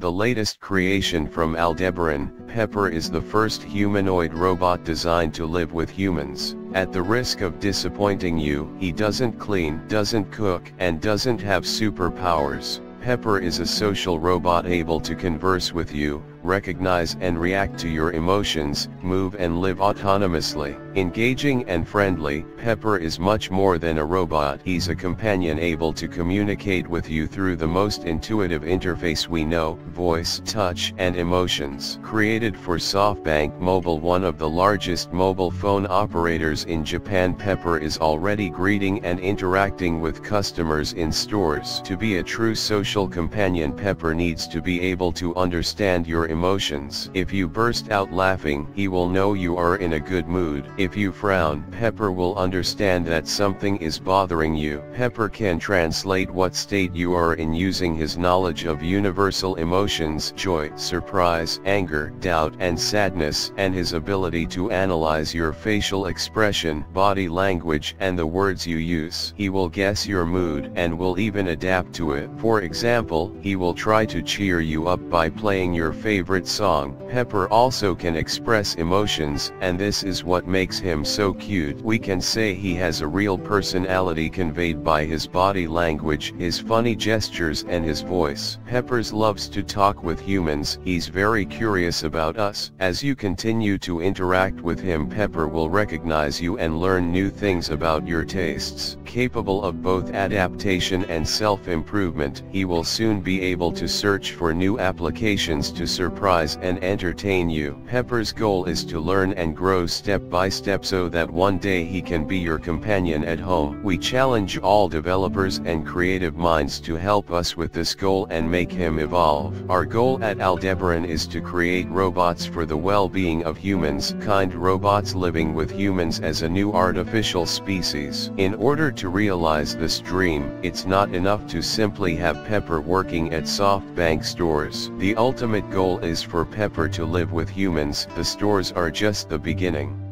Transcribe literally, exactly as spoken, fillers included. The latest creation from Aldebaran, Pepper is the first humanoid robot designed to live with humans. At the risk of disappointing you, he doesn't clean, doesn't cook, and doesn't have superpowers. Pepper is a social robot able to converse with you, recognize and react to your emotions, move and live autonomously. Engaging and friendly, Pepper is much more than a robot. He's a companion able to communicate with you through the most intuitive interface we know, voice, touch, and emotions. Created for SoftBank Mobile, one of the largest mobile phone operators in Japan, Pepper is already greeting and interacting with customers in stores. To be a true social companion, Pepper needs to be able to understand your emotions. If you burst out laughing, he will know you are in a good mood. If you frown, Pepper will understand that something is bothering you. Pepper can translate what state you are in using his knowledge of universal emotions: joy, surprise, anger, doubt, and sadness, and his ability to analyze your facial expression, body language, and the words you use. He will guess your mood and will even adapt to it. For example, he will try to cheer you up by playing your favorite song. Pepper also can express emotions, and this is what makes Makes him so cute. We can say he has a real personality conveyed by his body language, his funny gestures, and his voice. Pepper loves to talk with humans. He's very curious about us. As you continue to interact with him, Pepper will recognize you and learn new things about your tastes. Capable of both adaptation and self-improvement, he will soon be able to search for new applications to surprise and entertain you. Pepper's goal is to learn and grow step by step step so that one day he can be your companion at home. We challenge all developers and creative minds to help us with this goal and make him evolve. Our goal at Aldebaran is to create robots for the well-being of humans, kind robots living with humans as a new artificial species. In order to realize this dream, it's not enough to simply have Pepper working at SoftBank stores. The ultimate goal is for Pepper to live with humans. The stores are just the beginning.